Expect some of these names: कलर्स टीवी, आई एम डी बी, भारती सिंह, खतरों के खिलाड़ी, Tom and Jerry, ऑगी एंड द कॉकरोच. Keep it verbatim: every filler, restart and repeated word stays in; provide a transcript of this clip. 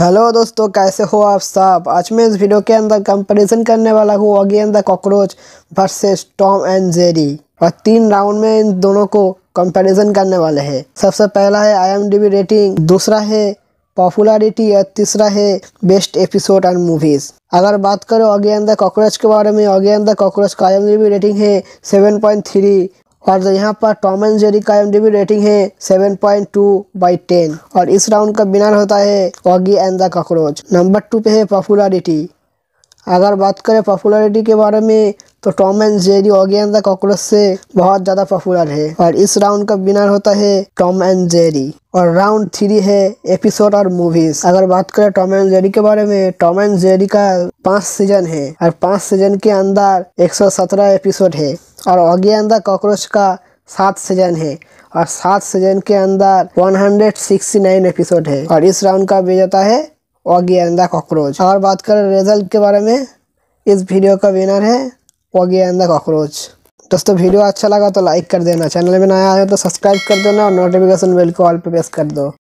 Hello दोस्तों, कैसे हो आप सब। आज मैं इस वीडियो के अंदर कंपैरिजन करने वाला हूँ ऑगी एंड द कॉकरोच versus Tom and Jerry और तीन राउंड में इन दोनों को कंपैरिजन करने वाले हैं। सबसे पहला है आई एम डी बी rating, दूसरा है पॉपुलैरिटी और तीसरा है बेस्ट एपिसोड एंड मूवीज़। अगर बात करें ऑगी एंड द कॉकरोच के बारे में, ऑगी एंड द कॉकरोच का आई एम डी बी rating है सेवन पॉइंट थ्री और यहाँ पर टॉम एंड जेरी का आई एम डी बी rating है seven point two by ten. और इस राउंड का विनर होता है ऑगी एंड द कॉकरोच। Number two पे है पॉपुलैरिटी। अगर बात करें पॉपुलैरिटी के बारे में तो Tom and Jerry ऑगी एंड द कॉकरोच से बहुत ज़्यादा पॉपुलर है और इस राउंड का विनर होता है टॉम एंड जेरी। और राउंड थ्री है एपिसोड और मूवीज। अगर बात करें टॉम एंड जेरी के बारे में, टॉम एंड जेरी का पांच सीजन है और पांच सीजन के अंदर एक सौ सत्रह एपिसोड है और ऑगी एंड द कॉकरोच का सात सीजन है और सात सीजन के अंदर एक सौ उनहत्तर एपिसोड है। और इस राउंड का विजेता है ऑगी एंड द कॉकरोच। और बात करें रिजल्ट के बारे में, इस वीडियो का विनर है ऑगी एंड द कॉकरोच। दोस्तों, वीडियो अच्छा लगा तो लाइक कर देना, चैनल में नया आया तो सब्सक्राइब कर देना और नोटिफिकेशन बेल को ऑल पे प्रेस कर दो।